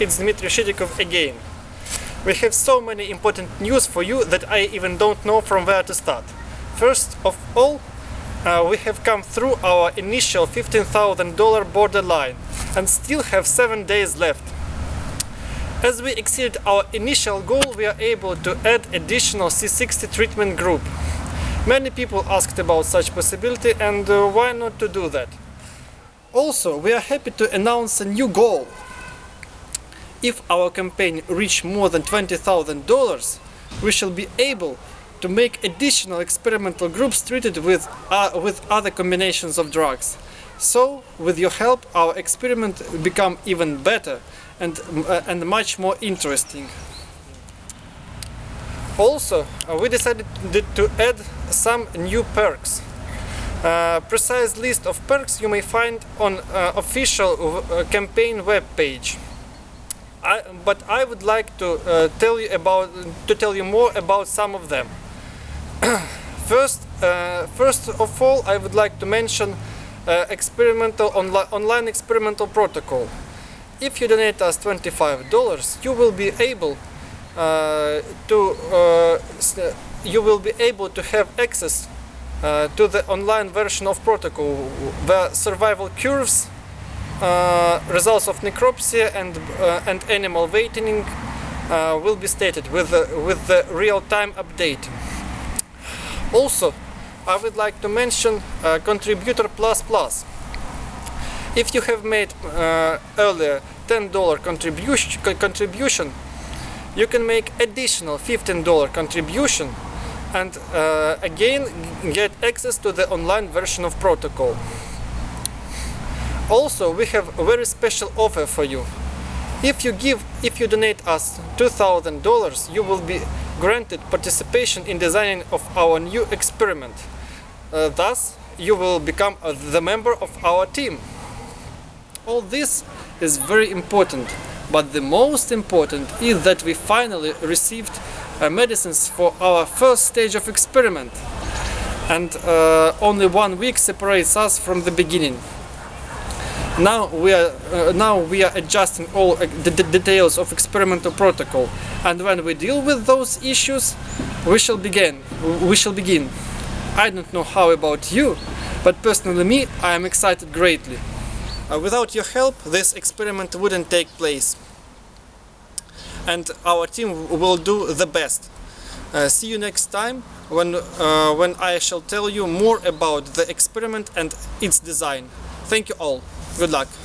It's Dmitry Shidikov again. We have so many important news for you that I even don't know from where to start. First of all, we have come through our initial $15,000 borderline and still have 7 days left. As we exceed our initial goal, we are able to add additional C60 treatment group. Many people asked about such possibility, and why not to do that? Also, we are happy to announce a new goal. If our campaign reaches more than $20,000, we shall be able to make additional experimental groups treated with other combinations of drugs. So, with your help, our experiment become even better and much more interesting. Also, we decided to add some new perks. Precise list of perks you may find on official campaign webpage. But I would like to tell you more about some of them. First of all, I would like to mention online experimental protocol. If you donate us $25, you will be able to have access to the online version of protocol, where survival curves, results of necropsy and animal weighting will be stated with the real-time update. Also, I would like to mention Contributor++. If you have made earlier $10 contribution, you can make additional $15 contribution and again get access to the online version of protocol. Also, we have a very special offer for you. If you donate us $2,000, you will be granted participation in designing of our new experiment. Thus, you will become the member of our team. All this is very important, but the most important is that we finally received medicines for our first stage of experiment, and only 1 week separates us from the beginning. Now we are adjusting all the details of experimental protocol, and when we deal with those issues, we shall begin. I don't know how about you, but personally me, I am excited greatly. Without your help, this experiment wouldn't take place, and our team will do the best. See you next time when I shall tell you more about the experiment and its design. Thank you all. Good luck.